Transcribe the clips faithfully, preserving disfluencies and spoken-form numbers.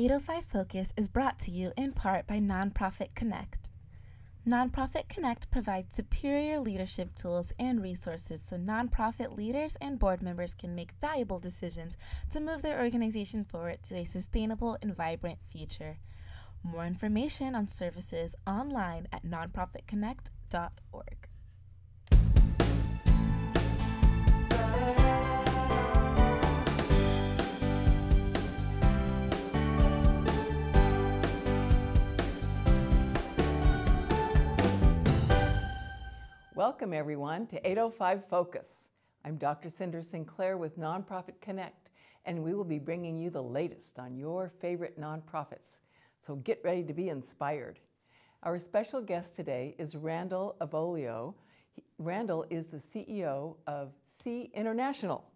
eight oh five Focus is brought to you in part by Nonprofit Connect. Nonprofit Connect provides superior leadership tools and resources so nonprofit leaders and board members can make valuable decisions to move their organization forward to a sustainable and vibrant future. More information on services online at nonprofit connect dot org. Welcome everyone to eight oh five Focus. I'm Doctor Cinder Sinclair with Nonprofit Connect, and we will be bringing you the latest on your favorite nonprofits. So get ready to be inspired. Our special guest today is Randall Avolio. He, Randall is the C E O of S E E International.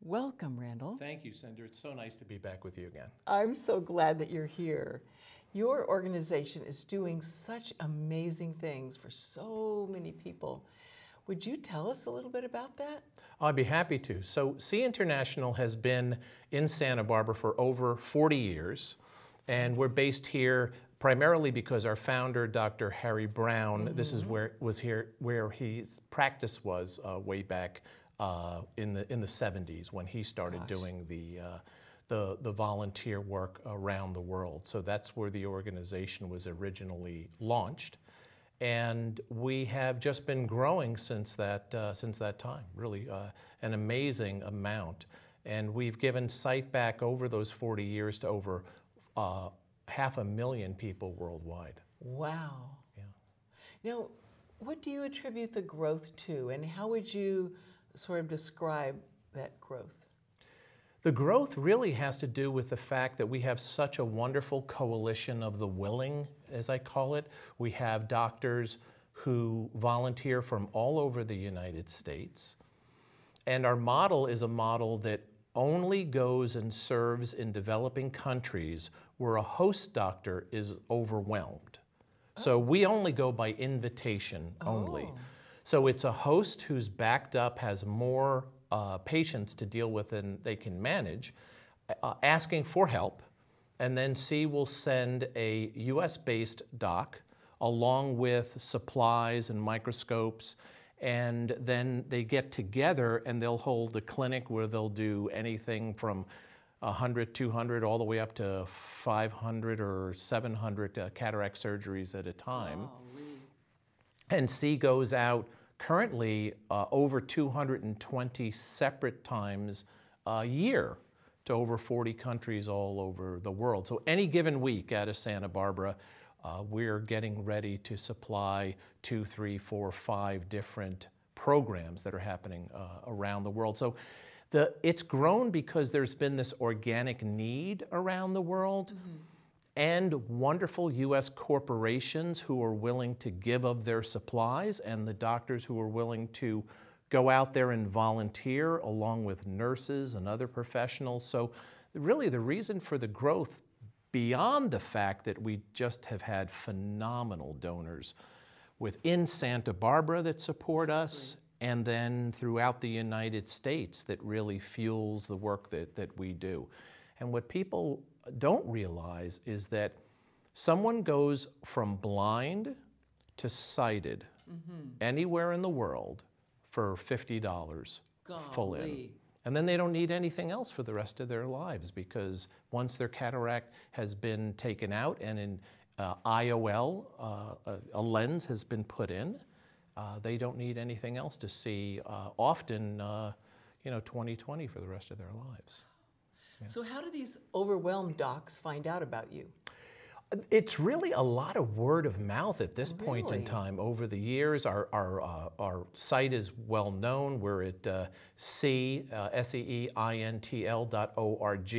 Welcome, Randall. Thank you, Cinder. It's so nice to be back with you again. I'm so glad that you're here. Your organization is doing such amazing things for so many people. Would you tell us a little bit about that? I'd be happy to. So S E E International has been in Santa Barbara for over forty years, and we're based here primarily because our founder, Doctor Harry Brown, mm-hmm. this is where was here where his practice was uh, way back uh, in the in the seventies when he started Gosh. doing the. Uh, The, the volunteer work around the world. So that's where the organization was originally launched, and we have just been growing since that uh, since that time, really uh, an amazing amount. And we've given sight back over those forty years to over uh, half a million people worldwide. Wow. Yeah. Now, what do you attribute the growth to, and how would you sort of describe that growth? The growth really has to do with the fact that we have such a wonderful coalition of the willing, as I call it. We have doctors who volunteer from all over the United States. And our model is a model that only goes and serves in developing countries where a host doctor is overwhelmed. Oh. So we only go by invitation oh. only. So it's a host who's backed up, has more Uh, patients to deal with and they can manage, uh, asking for help, and then S E E will send a U S based doc along with supplies and microscopes, and then they get together and they'll hold a clinic where they'll do anything from one hundred, two hundred, all the way up to five hundred or seven hundred uh, cataract surgeries at a time. Oh, really? And S E E goes out currently uh, over two hundred twenty separate times a year to over forty countries all over the world. So any given week out of Santa Barbara, uh, we're getting ready to supply two, three, four, five different programs that are happening uh, around the world. So the, it's grown because there's been this organic need around the world. Mm-hmm. And wonderful U S corporations who are willing to give of their supplies, and the doctors who are willing to go out there and volunteer along with nurses and other professionals. So really the reason for the growth, beyond the fact that we just have had phenomenal donors within Santa Barbara that support us, and then throughout the United States, that really fuels the work that, that we do. And what people don't realize is that someone goes from blind to sighted mm-hmm. anywhere in the world for fifty dollars full in. And then they don't need anything else for the rest of their lives, because once their cataract has been taken out and in uh, I O L, uh, a, a lens has been put in, uh, they don't need anything else to see uh, often, uh, you know, twenty twenty for the rest of their lives. So how do these overwhelmed docs find out about you? It's really a lot of word of mouth at this really? point in time. Over the years, our, our, uh, our site is well known. We're at uh, S E E I N T L dot org,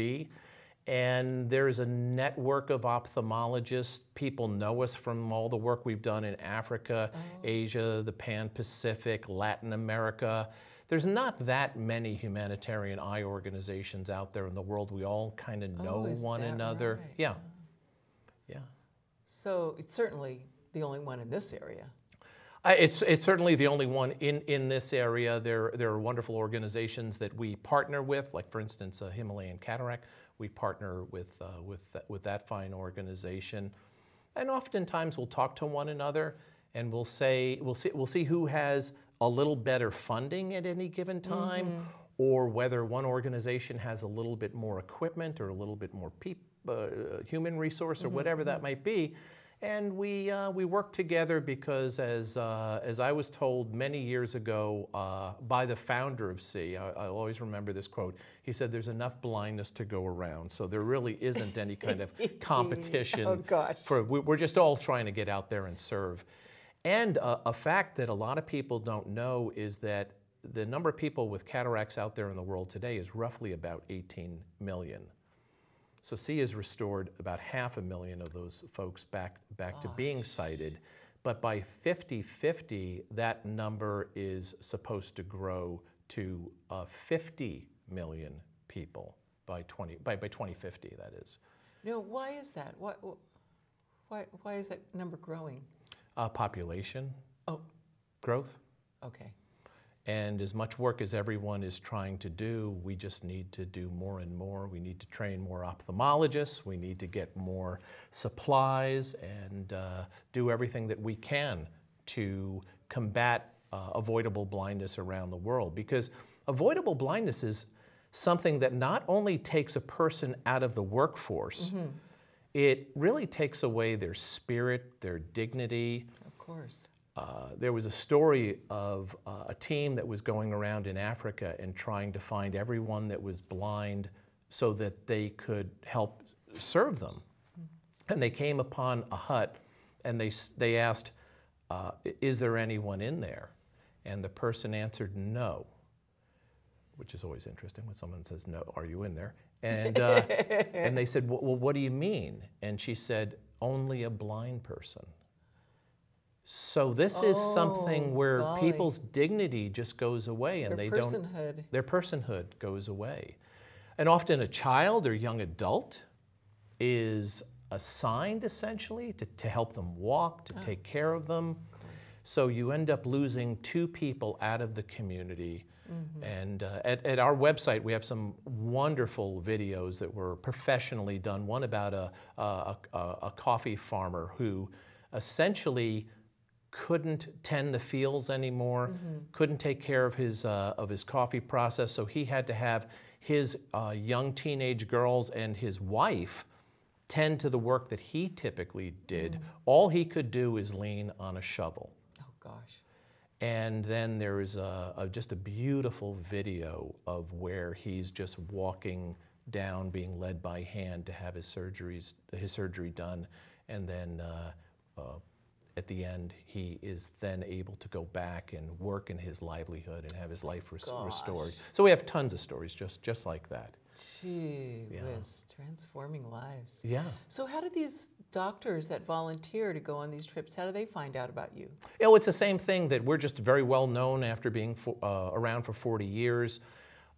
and there's a network of ophthalmologists. People know us from all the work we've done in Africa, oh. Asia, the Pan-Pacific, Latin America. There's not that many humanitarian eye organizations out there in the world. We all kind of know oh, one another. Right? Yeah. Yeah. So it's certainly the only one in this area. Uh, it's, it's certainly the only one in, in this area. There, there are wonderful organizations that we partner with, like, for instance, uh, Himalayan Cataract, we partner with, uh, with, th with that fine organization. And oftentimes we'll talk to one another and we'll say, we'll see, we'll see who has a little better funding at any given time, mm-hmm. or whether one organization has a little bit more equipment or a little bit more peop uh, human resource or mm-hmm. whatever that might be. And we, uh, we work together because, as, uh, as I was told many years ago uh, by the founder of S E E, I, I'll always remember this quote, he said, there's enough blindness to go around, so there really isn't any kind of competition. Oh, gosh. For, we, we're just all trying to get out there and serve. And uh, a fact that a lot of people don't know is that the number of people with cataracts out there in the world today is roughly about eighteen million. So S E E has restored about half a million of those folks back, back to being sighted. But by fifty fifty, that number is supposed to grow to uh, fifty million people by, twenty, by, by twenty fifty, that is. No, why is that? Why, why, why is that number growing? Uh, population oh. growth. Okay. And as much work as everyone is trying to do, we just need to do more and more. We need to train more ophthalmologists. We need to get more supplies and uh, do everything that we can to combat uh, avoidable blindness around the world. Because avoidable blindness is something that not only takes a person out of the workforce, mm-hmm. it really takes away their spirit, their dignity. Of course. Uh, there was a story of uh, a team that was going around in Africa and trying to find everyone that was blind so that they could help serve them. And they came upon a hut and they, they asked, uh, is there anyone in there? And the person answered no, which is always interesting when someone says no, are you in there? And, uh, and they said, well, what do you mean? And she said, only a blind person. So this oh, is something where golly. people's dignity just goes away, and their they personhood. don't. Their personhood goes away, and often a child or young adult is assigned essentially to, to help them walk, to oh. take care of them. So you end up losing two people out of the community. Mm-hmm. And uh, at, at our website, we have some wonderful videos that were professionally done. One about a a, a, a coffee farmer who essentially couldn't tend the fields anymore, mm-hmm. couldn't take care of his, uh, of his coffee process, so he had to have his uh, young teenage girls and his wife tend to the work that he typically did. Mm-hmm. All he could do is lean on a shovel. Oh, gosh. And then there is a, a, just a beautiful video of where he's just walking down, being led by hand to have his, surgeries, his surgery done, and then uh, uh, at the end, he is then able to go back and work in his livelihood and have his life res Gosh. restored. So we have tons of stories just, just like that. Gee yeah. whiz, transforming lives. Yeah. So how do these doctors that volunteer to go on these trips, how do they find out about you? You know, it's the same thing that we're just very well known after being for, uh, around for forty years.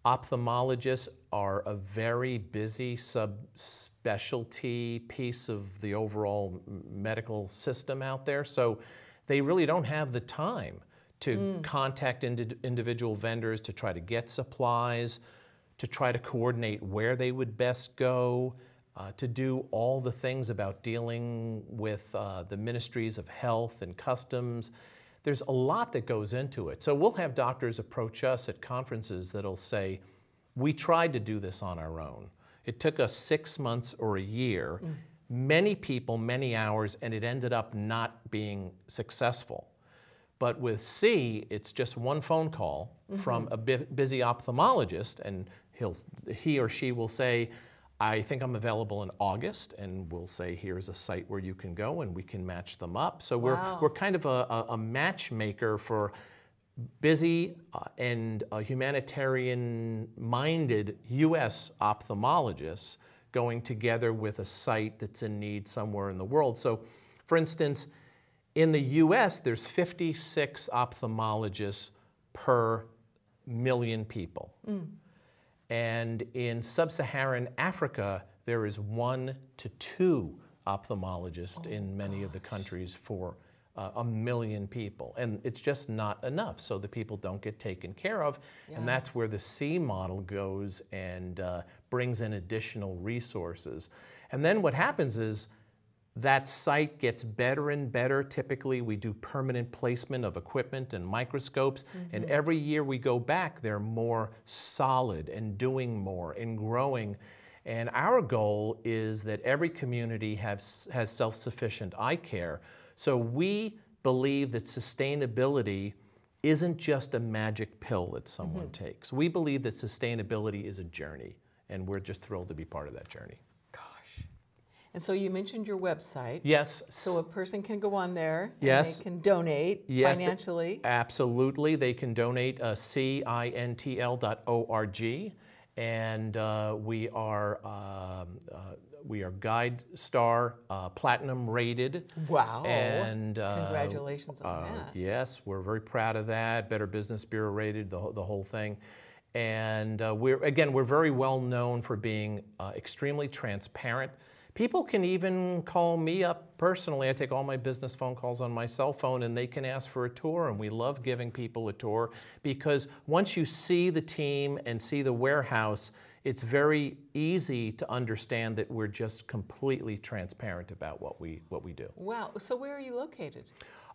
Ophthalmologists are a very busy subspecialty piece of the overall medical system out there, so they really don't have the time to mm. contact ind individual vendors to try to get supplies, to try to coordinate where they would best go, uh, to do all the things about dealing with uh, the ministries of health and customs. There's a lot that goes into it. So we'll have doctors approach us at conferences that'll say, we tried to do this on our own. It took us six months or a year, mm. many people, many hours, and it ended up not being successful. But with S E E, it's just one phone call mm-hmm. from a bu- busy ophthalmologist, and he'll, he or she will say, I think I'm available in August, and we'll say, here's a site where you can go, and we can match them up. So we're, wow. we're kind of a, a matchmaker for busy uh, and uh, humanitarian-minded U S ophthalmologists going together with a site that's in need somewhere in the world. So, for instance, in the U S, there's fifty-six ophthalmologists per million people. Mm. And in sub-Saharan Africa, there is one to two ophthalmologists oh, in many gosh. of the countries for uh, a million people. And it's just not enough, so the people don't get taken care of. Yeah. And that's where the S E E model goes and uh, brings in additional resources. And then what happens is that site gets better and better. Typically, we do permanent placement of equipment and microscopes, mm-hmm. and every year we go back, they're more solid and doing more and growing. And our goal is that every community has, has self-sufficient eye care. So we believe that sustainability isn't just a magic pill that someone mm-hmm. takes. We believe that sustainability is a journey, and we're just thrilled to be part of that journey. And so you mentioned your website. Yes. So a person can go on there and yes. they can donate yes, financially. They, absolutely. They can donate uh, C I N T L dot org. And uh, we are um, uh, we are GuideStar uh, Platinum rated. Wow. And uh, congratulations on uh, that. Yes, we're very proud of that. Better Business Bureau rated, the, the whole thing. And uh, we're again, we're very well known for being uh, extremely transparent. People can even call me up personally. I take all my business phone calls on my cell phone, and they can ask for a tour, and we love giving people a tour because once you see the team and see the warehouse, it's very easy to understand that we're just completely transparent about what we, what we do. Wow. So where are you located?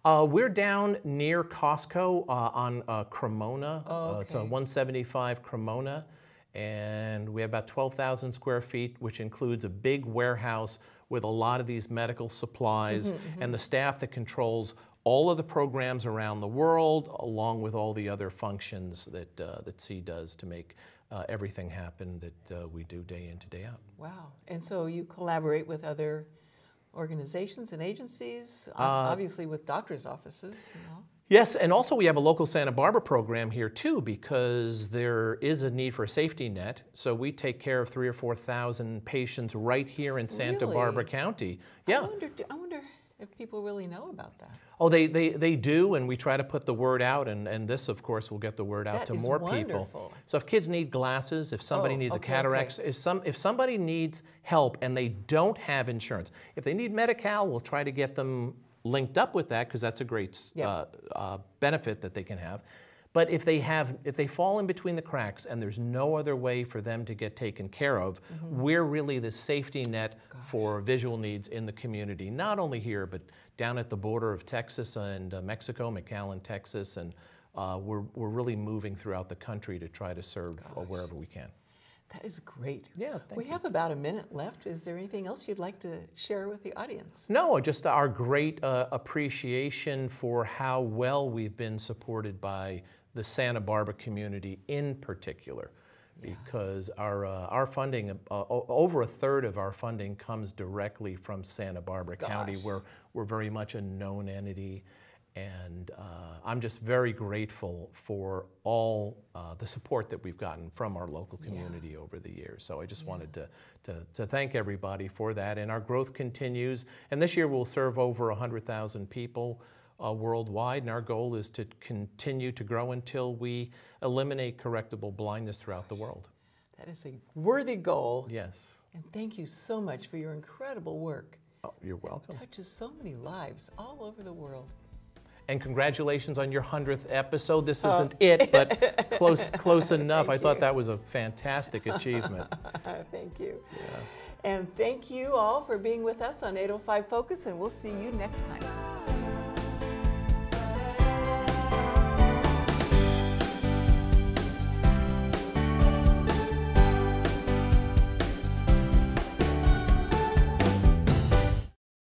Uh, we're down near Costco uh, on uh, Cremona. Oh, okay. Uh, it's on one seventy-five Cremona. And we have about twelve thousand square feet, which includes a big warehouse with a lot of these medical supplies mm-hmm, mm-hmm. and the staff that controls all of the programs around the world, along with all the other functions that, uh, that S E E does to make uh, everything happen that uh, we do day in to day out. Wow. And so you collaborate with other organizations and agencies, uh, obviously with doctors' offices, you know? Yes, and also we have a local Santa Barbara program here too because there is a need for a safety net. So we take care of three or four thousand patients right here in Santa really? Barbara County. Yeah. I wonder, I wonder if people really know about that. Oh, they, they, they do, and we try to put the word out, and, and this, of course, will get the word out that to more wonderful. People. So if kids need glasses, if somebody oh, needs okay, a cataract, okay. if some if somebody needs help and they don't have insurance, if they need Medi-Cal, we'll try to get them linked up with that because that's a great yep. uh, uh, benefit that they can have. But if they have, if they fall in between the cracks and there's no other way for them to get taken care of, mm-hmm. we're really the safety net Gosh. For visual needs in the community, not only here, but down at the border of Texas and uh, Mexico, McAllen, Texas, and uh, we're, we're really moving throughout the country to try to serve Gosh. Wherever we can. That is great. Yeah, thank we you. Have about a minute left. Is there anything else you'd like to share with the audience? No, just our great uh, appreciation for how well we've been supported by the Santa Barbara community in particular, yeah. because our, uh, our funding, uh, over a third of our funding comes directly from Santa Barbara Gosh. County, where we're very much a known entity. And uh, I'm just very grateful for all uh, the support that we've gotten from our local community yeah. over the years. So I just yeah. wanted to, to, to thank everybody for that. And our growth continues. And this year we'll serve over one hundred thousand people uh, worldwide. And our goal is to continue to grow until we eliminate correctable blindness throughout the world. That is a worthy goal. Yes. And thank you so much for your incredible work. Oh, you're welcome. It touches so many lives all over the world. And congratulations on your hundredth episode. This isn't oh. it, but close close enough. I thought you. That was a fantastic achievement. Thank you. Yeah. And thank you all for being with us on eight oh five Focus, and we'll see you next time.